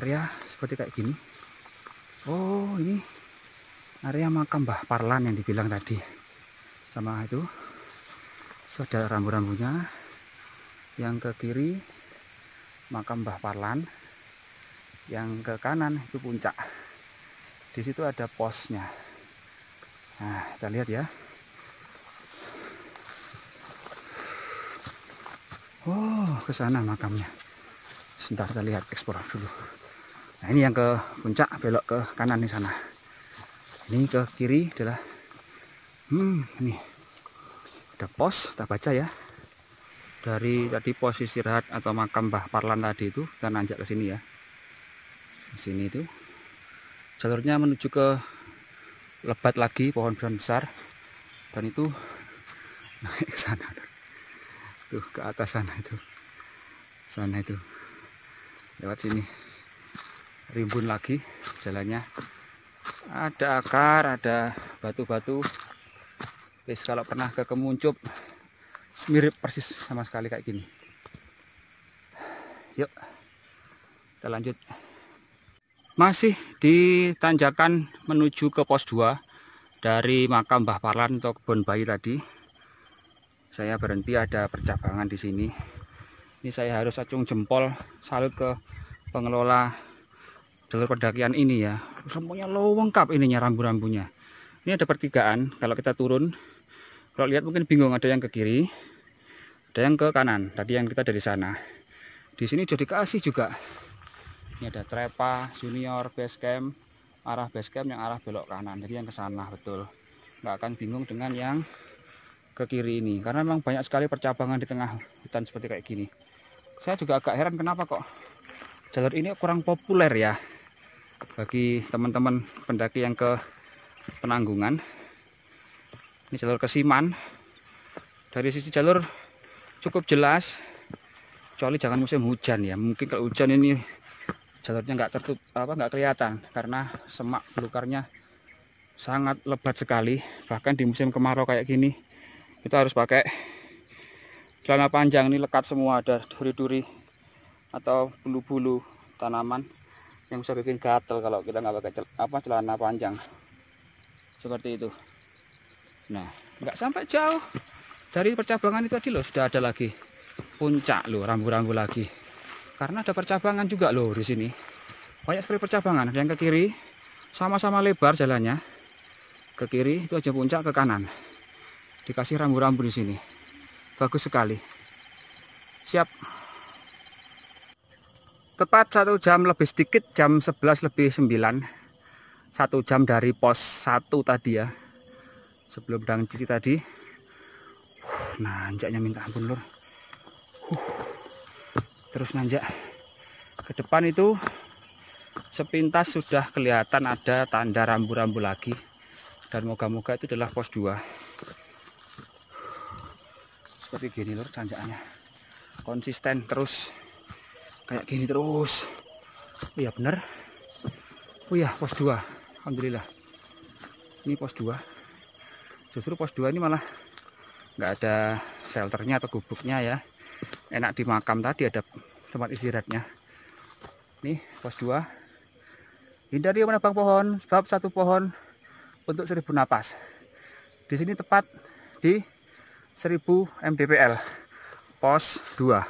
area seperti kayak gini. Oh, ini area makam Mbah Parlan yang dibilang tadi. Sama itu sudah rambu-rambunya. Yang ke kiri makam Mbah Parlan, yang ke kanan itu puncak. Di situ ada posnya. Nah, kita lihat ya. Oh, ke sana makamnya. Sebentar kita lihat, eksplor dulu. Nah, ini yang ke puncak, belok ke kanan di sana. Ini ke kiri adalah ini. Ada pos, kita baca ya. Dari tadi pos istirahat atau makam Mbah Parlan tadi itu kita nanjak ke sini ya. Di sini itu jalurnya menuju ke lebat lagi, pohon-pohon besar. Dan itu naik ke sana. Tuh ke atas sana itu. Sana itu. Lewat sini. Rimbun lagi jalannya. Ada akar, ada batu-batu. Terus kalau pernah ke Kemuncup mirip persis sama sekali kayak gini. Yuk. Kita lanjut. Masih di tanjakan menuju ke pos 2 dari makam Mbah Parlan atau kebun bayi tadi. Saya berhenti, ada percabangan di sini. Ini saya harus acung jempol salut ke pengelola jalur pendakian ini ya. Semuanya lengkap ininya, rambu-rambunya. Ini ada pertigaan, kalau kita turun, kalau lihat mungkin bingung, ada yang ke kiri, ada yang ke kanan. Tadi yang kita dari sana. Di sini jadi kasih juga. Ini ada Treppa Junior Base Camp, arah base camp yang arah belok kanan. Jadi yang ke sana betul. Nggak akan bingung dengan yang ke kiri ini, karena memang banyak sekali percabangan di tengah hutan seperti kayak gini. Saya juga agak heran kenapa kok jalur ini kurang populer ya bagi teman-teman pendaki yang ke Penanggungan. Ini jalur Kesiman. Dari sisi jalur cukup jelas, kecuali jangan musim hujan ya. Mungkin kalau hujan ini jalurnya nggak tertutup, nggak kelihatan karena semak belukarnya sangat lebat sekali. Bahkan di musim kemarau kayak gini kita harus pakai celana panjang. Ini lekat semua, ada duri-duri atau bulu-bulu tanaman yang bisa bikin gatel kalau kita nggak pakai celana panjang seperti itu. Nah, nggak sampai jauh dari percabangan itu tadi loh, sudah ada lagi puncak loh, rambu-rambu lagi. Karena ada percabangan juga loh di sini, banyak sekali percabangan. Ada yang ke kiri, sama-sama lebar jalannya. Ke kiri itu aja puncak, ke kanan dikasih rambu-rambu di sini. Bagus sekali. Siap. Tepat 1 jam lebih sedikit, jam 11 lebih 9, 1 jam dari pos 1 tadi ya, sebelum dangci tadi. Nanjaknya minta ampun lur. Terus nanjak ke depan itu sepintas sudah kelihatan ada tanda rambu-rambu lagi. Dan moga-moga itu adalah pos 2. Seperti gini lur tanjakannya, konsisten terus kayak gini terus. Oh ya bener. Oh ya, pos 2. Alhamdulillah. Ini pos 2. Justru pos 2 ini malah nggak ada shelternya atau gubuknya ya. Enak di makam tadi ada tempat istirahatnya. Nih pos 2. Hindari menebang pohon, sebab 1 pohon untuk 1000 napas. Di sini tepat di 1000 mdpl, pos 2.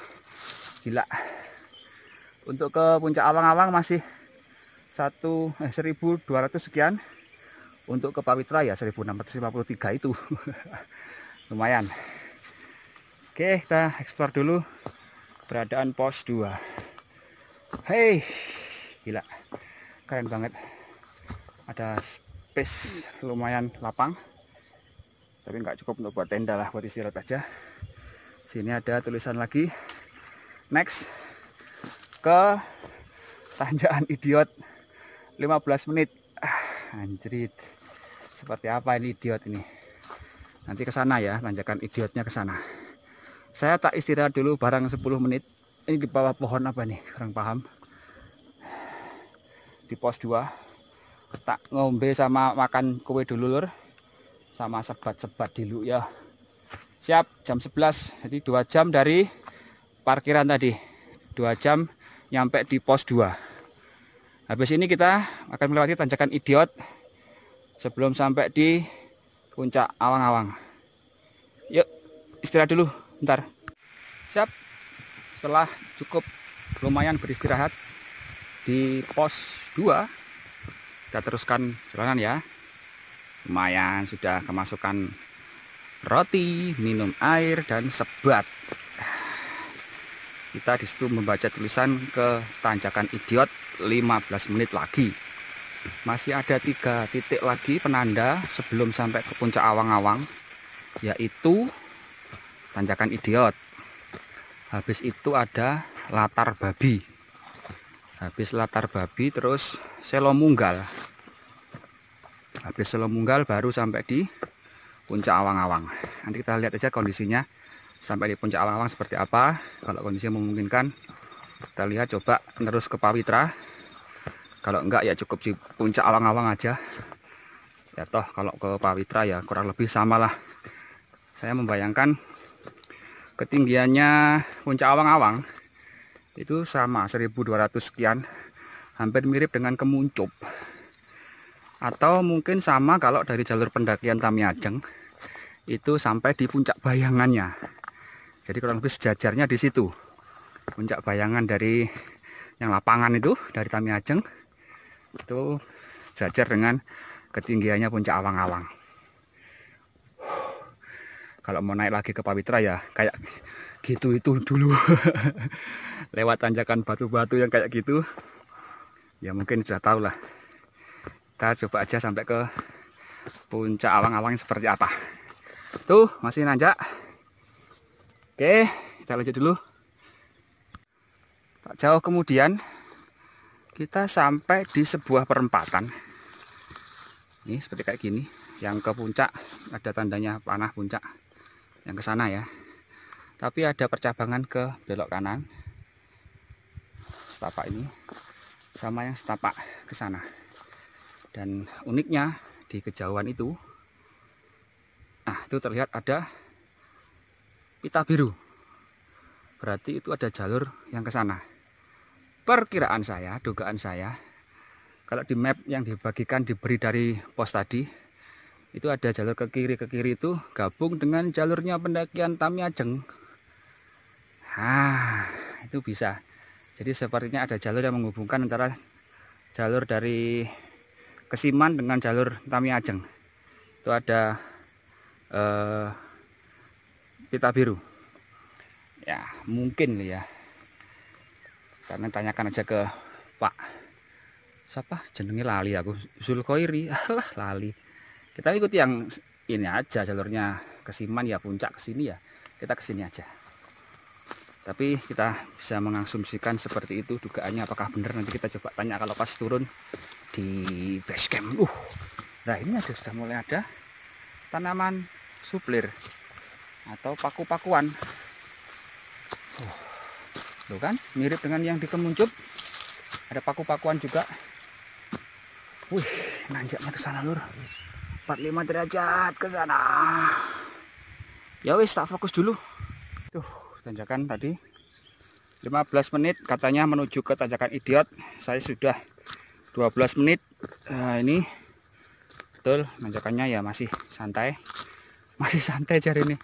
Gila. Untuk ke puncak Awang-Awang masih 1200 sekian. Untuk ke Pawitra ya 1653 itu. Lumayan. Oke, kita eksplor dulu keberadaan pos 2. Hei, gila. Keren banget. Ada space lumayan lapang. Tapi nggak cukup untuk buat tenda lah, buat istirahat aja. Sini ada tulisan lagi, next ke Tanjakan Idiot 15 menit. Anjrit, seperti apa ini idiot ini? Nanti ke sana ya, tanjakan idiotnya ke sana. Saya tak istirahat dulu barang 10 menit. Ini di bawah pohon apa nih, kurang paham. Di pos 2 tak ngombe sama makan kue dulu lur, sama sebat-sebat dulu ya. Siap, jam 11. Jadi 2 jam dari parkiran tadi. 2 jam nyampe di pos 2. Habis ini kita akan melewati tanjakan Idiot sebelum sampai di puncak Awang-Awang. Yuk, istirahat dulu, bentar. Siap. Setelah cukup lumayan beristirahat di pos 2, kita teruskan jalanan ya. Lumayan sudah kemasukan roti, minum air dan sebat. Kita disitu membaca tulisan ke tanjakan Idiot 15 menit lagi. Masih ada 3 titik lagi penanda sebelum sampai ke puncak Awang-Awang, yaitu tanjakan Idiot. Habis itu ada Latar Babi. Habis Latar Babi terus Selo Munggal. Habis Selo Munggal baru sampai di puncak Awang-Awang. Nanti kita lihat aja kondisinya sampai di puncak Awang-Awang seperti apa. Kalau kondisinya memungkinkan, kita lihat coba terus ke Pawitra. Kalau enggak ya cukup di puncak Awang-Awang aja. Ya toh kalau ke Pawitra ya kurang lebih samalah. Saya membayangkan ketinggiannya puncak Awang-Awang itu sama 1200 sekian, hampir mirip dengan Kemuncup. Atau mungkin sama kalau dari jalur pendakian Tamiajeng itu sampai di puncak bayangannya. Jadi kurang lebih sejajarnya di situ. Puncak bayangan dari yang lapangan itu dari Tamiajeng itu sejajar dengan ketinggiannya puncak Awang-Awang. Kalau mau naik lagi ke Pawitra ya kayak gitu itu dulu. Lewat tanjakan batu-batu yang kayak gitu. Ya mungkin sudah tahu lah. Kita coba aja sampai ke puncak Awang-Awang seperti apa. Tuh masih nanjak. Oke, kita lanjut dulu. Tak jauh kemudian kita sampai di sebuah perempatan. Ini seperti kayak gini. Yang ke puncak ada tandanya panah puncak. Yang ke sana ya. Tapi ada percabangan ke belok kanan. Setapak ini sama yang setapak ke sana. Dan uniknya di kejauhan itu, nah itu terlihat ada pita biru. Berarti itu ada jalur yang ke sana. Perkiraan saya, dugaan saya, kalau di map yang dibagikan diberi dari pos tadi, itu ada jalur ke kiri itu gabung dengan jalurnya pendakian Tamiajeng. Ah, itu bisa. Jadi sepertinya ada jalur yang menghubungkan antara jalur dari Kesiman dengan jalur Tamiajeng. Itu ada pita biru ya, mungkin ya, karena tanyakan aja ke Pak siapa jenenge, lali aku, Zulkoiri. Alah lali. Kita ikuti yang ini aja jalurnya Kesiman ya, puncak kesini ya, kita kesini aja. Tapi kita bisa mengasumsikan seperti itu dugaannya. Apakah benar nanti kita coba tanya kalau pas turun di base camp. Nah ini aja sudah mulai ada tanaman suplir atau paku-pakuan. Tuh kan mirip dengan yang di Kemuncup, ada paku-pakuan juga. Wih, nanjaknya ke sana lur, 45 derajat ke sana. Ya wis, tak fokus dulu. Tuh tanjakan tadi 15 menit katanya menuju ke tanjakan Idiot. Saya sudah 12 menit. Nah, ini betul nanjakannya ya masih santai. Masih santai cari ini.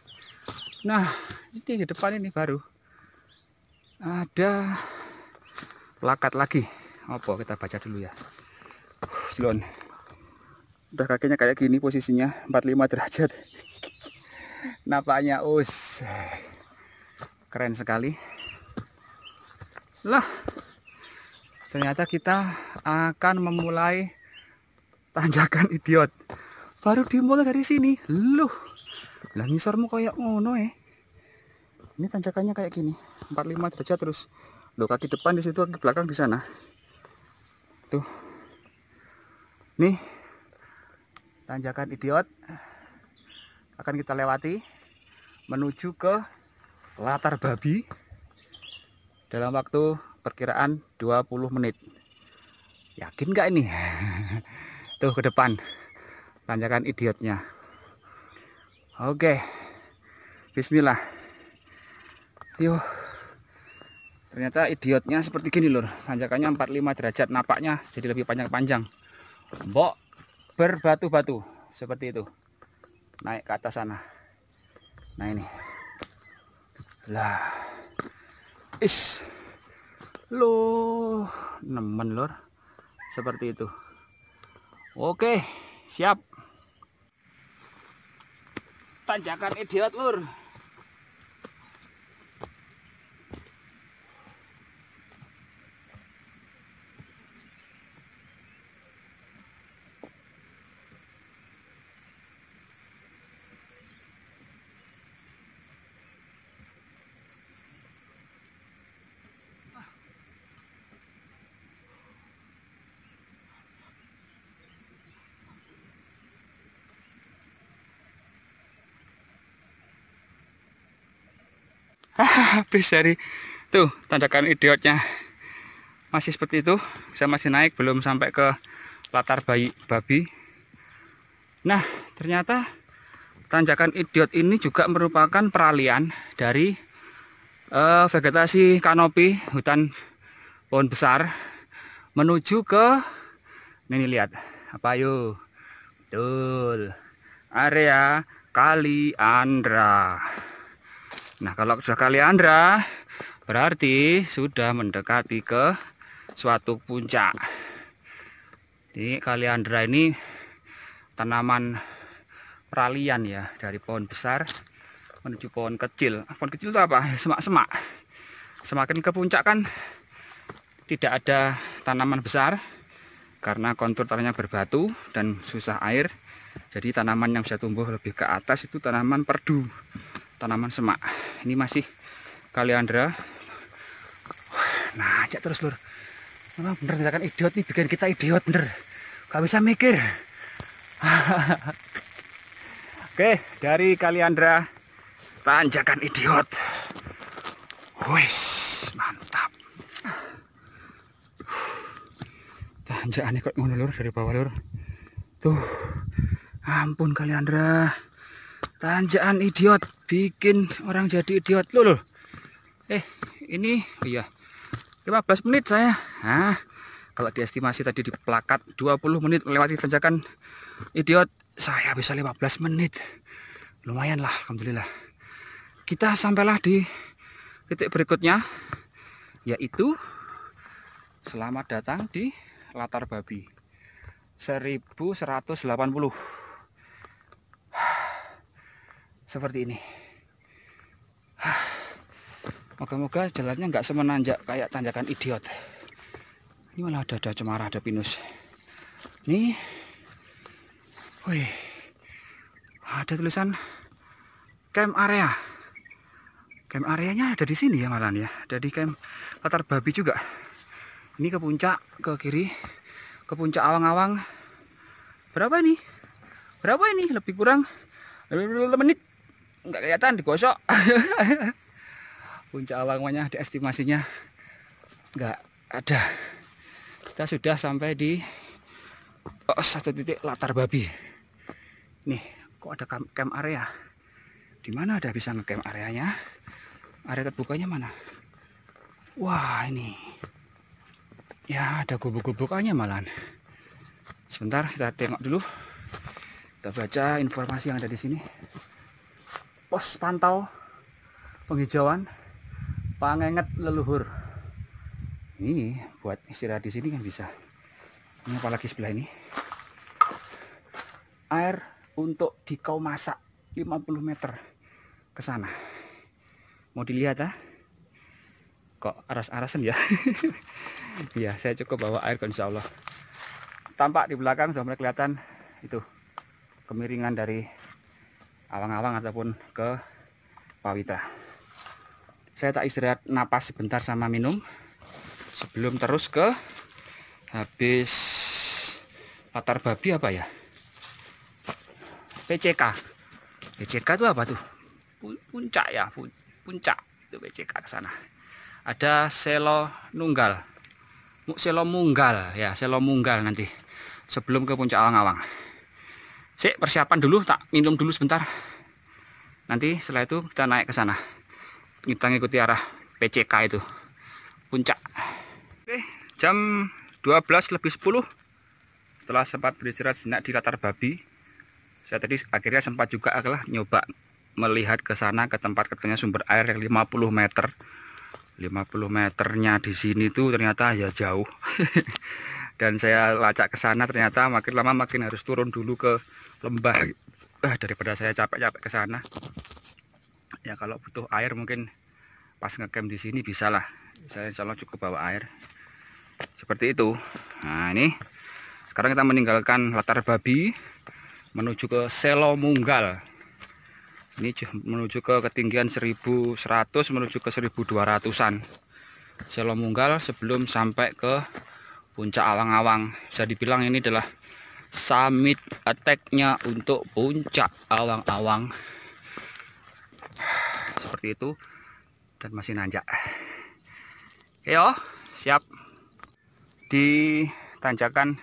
Nah, ini di depan ini baru ada plakat lagi. Apa kita baca dulu ya. Jelon. Udah kakinya kayak gini posisinya, 45 derajat. Nampaknya us. Keren sekali. Lah. Ternyata kita akan memulai tanjakan Idiot. Baru dimulai dari sini. Loh. Lah ngisormu kayak ngono ya. Ini tanjakannya kayak gini, 45 derajat terus. Loh, kaki depan di situ, kaki belakang di sana. Tuh. Nih. Tanjakan Idiot akan kita lewati menuju ke Latar Babi dalam waktu perkiraan 20 menit. Yakin nggak ini? Tuh ke depan tanjakan Idiotnya. Oke, bismillah. Yuk, Ternyata idiotnya seperti gini lor, tanjakannya 45 derajat, napaknya jadi lebih panjang-panjang. Mbok berbatu-batu seperti itu. Naik ke atas sana. Nah ini. Lah. Is. Loh, nemen lor. Seperti itu. Oke, siap. Tanjakan idiot lor. Purwosari tuh tanjakan idiotnya masih seperti itu. Saya masih naik, belum sampai ke Latar Babi. Nah ternyata tanjakan idiot ini juga merupakan peralihan dari vegetasi kanopi hutan pohon besar menuju ke ini. Lihat apa yuk, betul, area Kaliandra. Nah kalau sudah Kaliandra berarti sudah mendekati ke suatu puncak. Ini Kaliandra ini tanaman peralihan ya, dari pohon besar menuju pohon kecil. Pohon kecil itu apa? Semak-semak. Semakin ke puncak kan tidak ada tanaman besar karena kontur tanahnya berbatu dan susah air. Jadi tanaman yang bisa tumbuh lebih ke atas itu tanaman perdu, tanaman semak. Ini masih Kaliandra. Nah, ajak terus lur. Memang bener tindakan idiot nih, bikin kita idiot bener. Gak bisa mikir. Oke, dari Kaliandra tanjakan idiot. Wis, mantap. Tanjakan kok ngono lur, dari bawah lur. Tuh. Ampun Kaliandra. Tanjakan idiot bikin orang jadi idiot loh. Ini iya 15 menit saya. Nah, kalau diestimasi tadi di plakat 20 menit melewati tanjakan idiot, saya bisa 15 menit. Lumayan lah, alhamdulillah. Kita sampailah di titik berikutnya, yaitu selamat datang di Latar Babi 1180. Seperti ini. Moga-moga jalannya nggak semenanjak kayak tanjakan idiot. Ini malah ada cemara, ada pinus. Nih, wih, ada tulisan camp area. Camp areanya ada di sini ya malahan ya. Ada di camp Latar Babi juga. Ini ke puncak, ke kiri, ke puncak Awang-Awang. Berapa ini? Berapa ini? Lebih kurang 15 menit. Nggak kelihatan, digosok. Puncak Awang-Awangnya ada estimasinya nggak ada. Kita sudah sampai di satu titik Latar Babi. Nih kok ada camp area? Di mana ada bisa nge-camp areanya? Area terbukanya mana? Wah ini ya ada gubuk-gubukannya malahan. Sebentar kita tengok dulu. Kita baca informasi yang ada di sini. Pos pantau penghijauan Pangenget Leluhur. Ini buat istirahat di sini kan bisa. Ini apalagi sebelah ini. Air untuk dikau masak 50 meter ke sana. Mau dilihat ah? Kok aras-arasan ya? Iya, saya cukup bawa air kan insya Allah. Tampak di belakang sudah mulai kelihatan itu kemiringan dari Awang-Awang ataupun ke Pawitra. Saya tak istirahat napas sebentar sama minum sebelum terus ke habis Latar Babi apa ya? PCK. PCK itu apa tuh? Puncak ya, puncak itu PCK ke sana. Ada Selo Nunggal. Selo Munggal ya, Selo Munggal nanti sebelum ke puncak Awang-Awang. Sik, persiapan dulu, tak minum dulu sebentar. Nanti setelah itu kita naik ke sana. Kita ngikuti arah PCK itu. puncak. Oke, jam 12.10 setelah sempat beristirahat sejenak di Latar Babi, saya tadi akhirnya sempat juga nyoba melihat ke sana, ke tempat katanya sumber air yang 50 meter. 50 meternya di sini tuh ternyata ya jauh. Dan saya lacak ke sana, ternyata makin lama makin harus turun dulu ke lembah. Daripada saya capek-capek ke sana. Ya kalau butuh air mungkin pas ngecamp di sini bisalah. Saya insya Allah cukup bawa air. Seperti itu. Nah, ini sekarang kita meninggalkan Latar Babi menuju ke Selo Munggal. Ini menuju ke ketinggian 1100 menuju ke 1200-an. Selo Munggal sebelum sampai ke Puncak Awang-Awang. Bisa dibilang ini adalah summit attack-nya untuk Puncak Awang-Awang. Seperti itu. Dan masih nanjak. Ayo, siap. Di tanjakan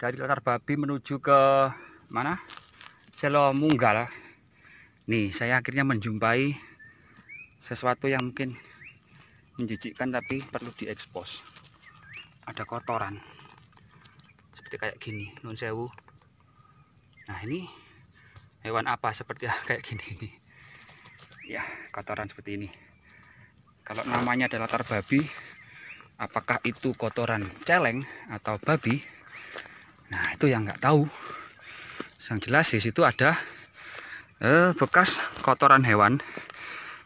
dari Latar Babi menuju ke mana? Selo Munggal. Nih, saya akhirnya menjumpai sesuatu yang mungkin menjijikkan tapi perlu diekspos. Ada kotoran. Seperti kayak gini, nun sewu. Nah, ini hewan apa seperti kayak gini ini? Ya, kotoran seperti ini. Kalau namanya adalah Latar Babi, apakah itu kotoran celeng atau babi? Nah, itu yang nggak tahu. Yang jelas di situ ada bekas kotoran hewan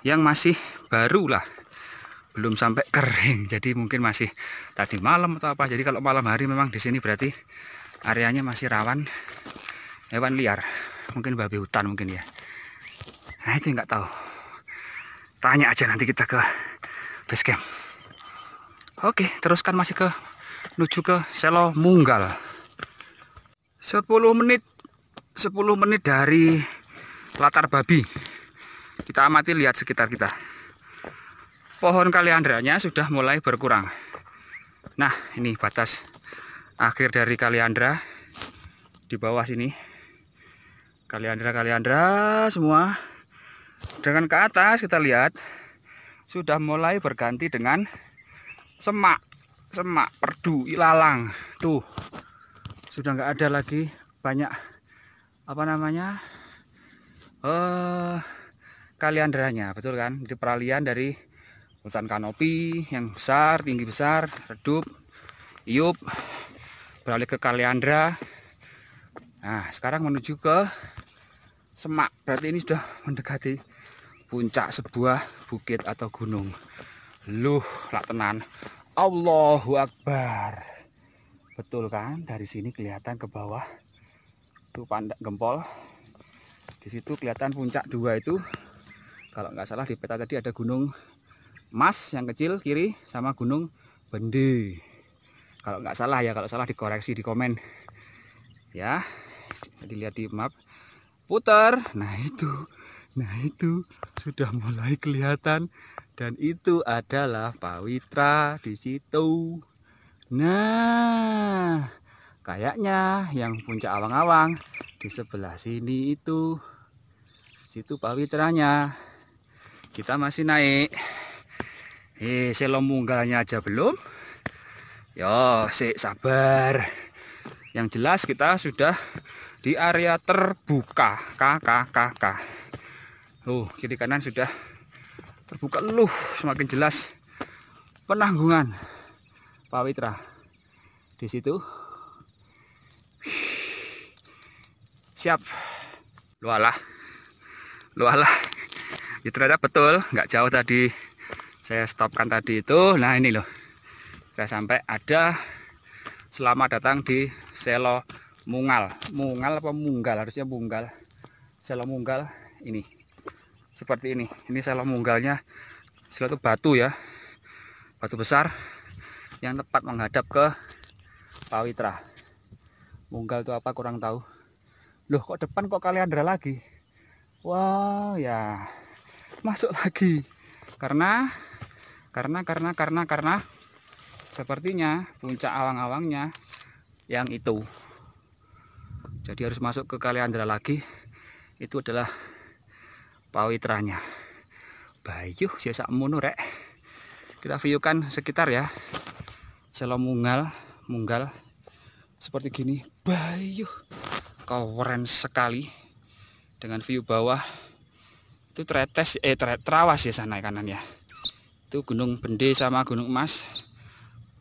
yang masih baru lah, belum sampai kering. Jadi mungkin masih tadi malam atau apa. Jadi kalau malam hari memang di sini berarti areanya masih rawan hewan liar. Mungkin babi hutan mungkin ya. Nah, itu nggak tahu. Tanya aja nanti kita ke base camp. Oke, teruskan masih ke menuju ke Selo Munggal. 10 menit dari Latar Babi. Kita amati, lihat sekitar kita. Pohon kaliandranya sudah mulai berkurang. Nah, ini batas akhir dari kaliandra di bawah sini. Kaliandra semua. Dengan ke atas kita lihat sudah mulai berganti dengan semak perdu, ilalang. Tuh, sudah nggak ada lagi banyak apa namanya kaliandranya, betul kan? Di peralihan dari hutan kanopi yang besar, tinggi besar, redup, iup, beralih ke kaliandra. Nah, sekarang menuju ke semak. Berarti ini sudah mendekati puncak sebuah bukit atau gunung. Loh, lak tenan. Allahu Akbar. Betul kan? Dari sini kelihatan ke bawah. Tuh pandak gempol. Di situ kelihatan puncak dua itu. Kalau nggak salah di peta tadi ada gunung Mas yang kecil kiri sama gunung Bende. Kalau nggak salah ya, kalau salah dikoreksi di komen. Ya, dilihat di map. Putar, nah itu sudah mulai kelihatan, dan itu adalah Pawitra di situ. Nah, kayaknya yang puncak Awang-Awang di sebelah sini itu, situ Pawitranya. Kita masih naik. Selo Munggalnya aja belum. Yo, sabar. Yang jelas kita sudah di area terbuka. Kiri kanan sudah terbuka. Semakin jelas penanggungan Pawitra di situ. Siap. Lualah. Ya, ternyata betul, nggak jauh tadi saya stopkan tadi itu. Nah, ini loh. Kita sampai ada. Selamat datang di Selo Munggal. Harusnya Munggal. Selo Munggal ini. Seperti ini. Ini Selo Munggalnya. Selo itu batu ya. Batu besar yang tepat menghadap ke Pawitra. Munggal itu apa kurang tahu. Loh, kok depan kok kaliandra lagi? Wah, ya. Masuk lagi. Karena sepertinya puncak Awang-Awangnya yang itu. Jadi harus masuk ke kaliandra lagi. Itu adalah Pawitranya. Bayuh, siasak munu rek. Kita view-kan sekitar ya. Selo Munggal, Munggal seperti gini. Bayuh, keren sekali. Dengan view bawah itu terawas ya sana kanan ya. Itu Gunung Bende sama Gunung Emas.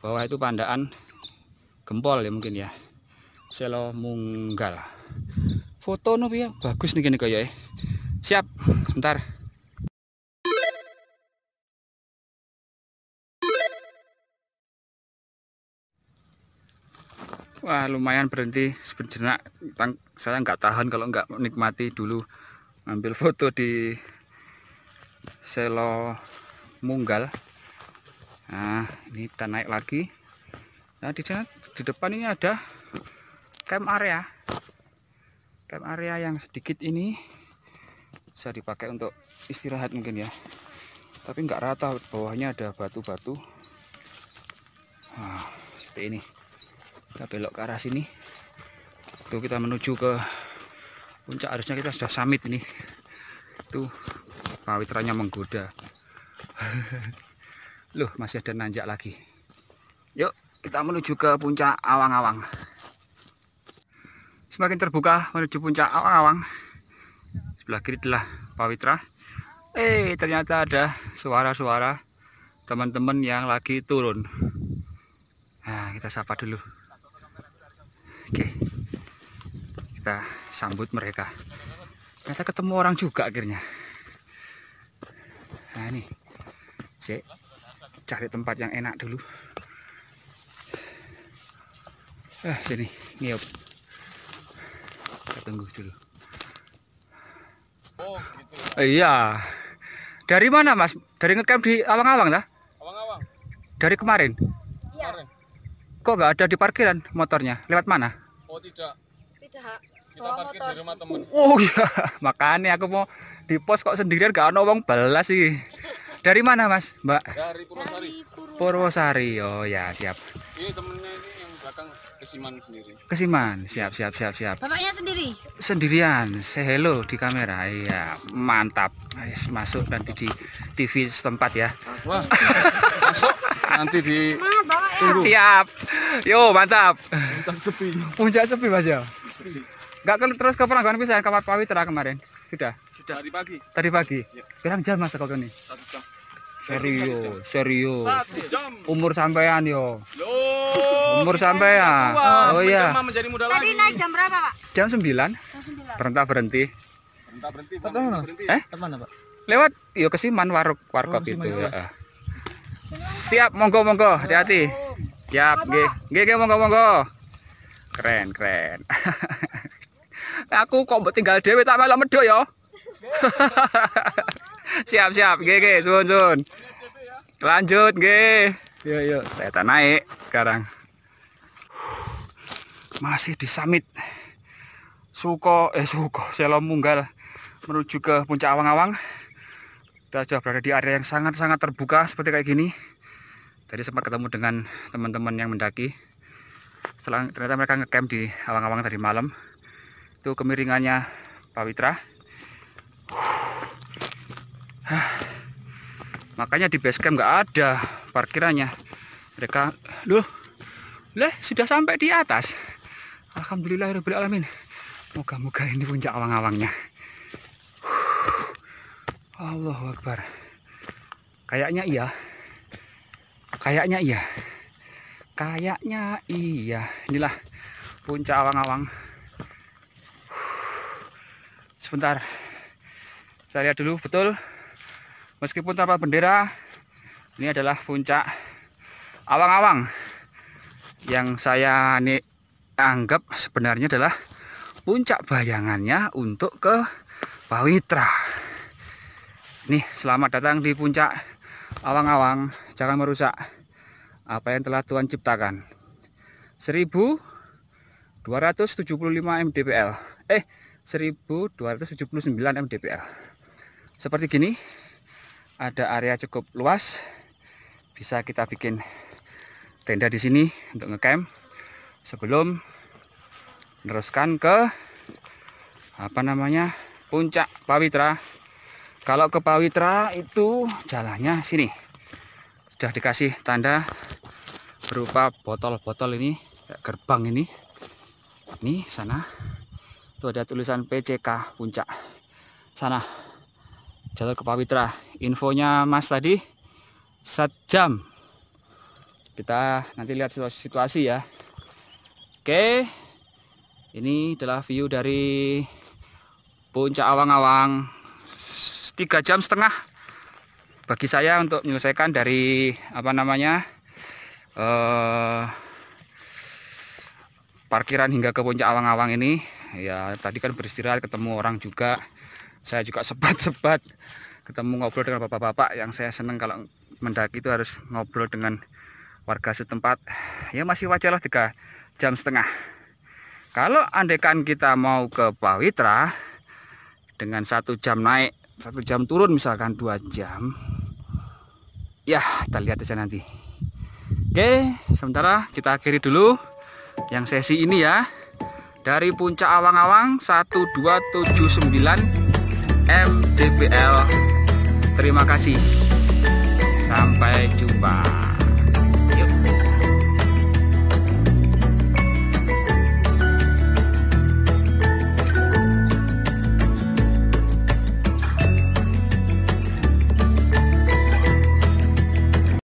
Bawah itu Pandaan Gempol ya mungkin ya. Selo Munggal. Foto nopo ya bagus nih gini kayak. Siap, sebentar. Wah, lumayan berhenti sejenak. Saya nggak tahan kalau nggak menikmati dulu ambil foto di Selo Munggal. Nah, ini kita naik lagi. Nah, di sana di depan ini ada camp area. Camp area yang sedikit ini bisa dipakai untuk istirahat mungkin ya. Tapi nggak rata, bawahnya ada batu-batu. Nah, seperti ini. Kita belok ke arah sini. Tuh kita menuju ke puncak, harusnya kita sudah summit ini. Tuh pawitranya menggoda. Loh, masih ada nanjak lagi. Yuk, kita menuju ke puncak Awang-Awang. Semakin terbuka menuju puncak Awang-Awang. Sebelah kiri adalah Pawitra. Ternyata ada suara-suara teman-teman yang lagi turun. Nah, kita sapa dulu. Oke, kita sambut mereka. Ternyata ketemu orang juga akhirnya. Nah ini, saya cari tempat yang enak dulu. Sini, ngiup. Kita tunggu dulu. Oh, gitu. Iya. Dari mana Mas? Dari ngecamp di Awang-Awang lah? Awang-Awang. Dari kemarin? Iya. Kok nggak ada di parkiran motornya? Lewat mana? Oh tidak. Kita parkir motor di rumah temen. Oh iya, makanya aku mau di pos kok sendirian gak ada orang balas sih. Dari mana Mas, Mbak? Dari Purwosari. Purwosari, oh ya siap. Ini temennya ini yang belakang Kesiman sendiri. Kesiman, siap. Bapaknya sendiri? Sendirian, say hello di kamera, iya mantap. Masuk nanti di TV setempat ya. Wah, masuk nanti di. Siap. Yo, mantap. Puncak sepi Mas ya. Enggak terus ke perangguan pisan ke Pawitra kemarin. Sudah Tadi pagi. Ya. Berapa jam Mas kok ini? 1 jam. Serius. 1 jam. Umur sampean yo. Loh. Umur sampean. Oh iya. Tadi naik jam berapa, Pak? Jam 9. Berhenti. Teman, Pak. Lewat yo Kesiman warkop itu ya. Siap, monggo, hati-hati. Siap, nggih, monggo. Keren. Aku kok tinggal dhewe tak melok medhok ya. Siap, nggih, suwun. Lanjut, nggih. Yuk, kita naik sekarang. Masih di summit. Suko Selo Munggal menuju ke puncak Awang-Awang. Kita sudah berada di area yang sangat-sangat terbuka seperti kayak gini. Tadi sempat ketemu dengan teman-teman yang mendaki. Setelah ternyata mereka ngecamp di Awang-Awang tadi malam. Itu kemiringannya Pawitra. Makanya di base camp nggak ada parkirannya. Mereka, sudah sampai di atas. Alhamdulillahirobbilalamin. Moga-moga ini puncak Awang-Awangnya. Allahu Akbar. Kayaknya iya. Inilah puncak Awang-Awang. Sebentar, saya lihat dulu. Betul, meskipun tanpa bendera, ini adalah puncak Awang-Awang yang saya anggap sebenarnya adalah puncak bayangannya untuk ke Pawitra. Nih, selamat datang di puncak Awang-Awang. Jangan merusak apa yang telah Tuhan ciptakan. 1275 mdpl. 1279 mdpl. Seperti gini. Ada area cukup luas. Bisa kita bikin tenda di sini untuk ngecamp sebelum meneruskan ke puncak Pawitra. Kalau ke Pawitra itu jalannya sini. sudah dikasih tanda berupa botol-botol ini, gerbang ini sana tuh ada tulisan PCK Puncak sana, jalur ke Pawitra. Infonya Mas tadi 1 jam, kita nanti lihat situasi ya. Oke, ini adalah view dari Puncak Awang-Awang, 3,5 jam bagi saya untuk menyelesaikan dari apa namanya parkiran hingga ke Puncak Awang-Awang ini ya. Tadi kan beristirahat, ketemu orang juga, saya juga sebat-sebat ketemu, ngobrol dengan bapak-bapak yang saya seneng kalau mendaki itu harus ngobrol dengan warga setempat ya. Masih wajar lah 3,5 jam. Kalau andekan kita mau ke Pawitra dengan 1 jam naik 1 jam turun, misalkan 2 jam ya, kita lihat aja nanti. Oke, sementara kita akhiri dulu yang sesi ini ya, dari Puncak Awang-Awang 1279 MDPL. Terima kasih, sampai jumpa.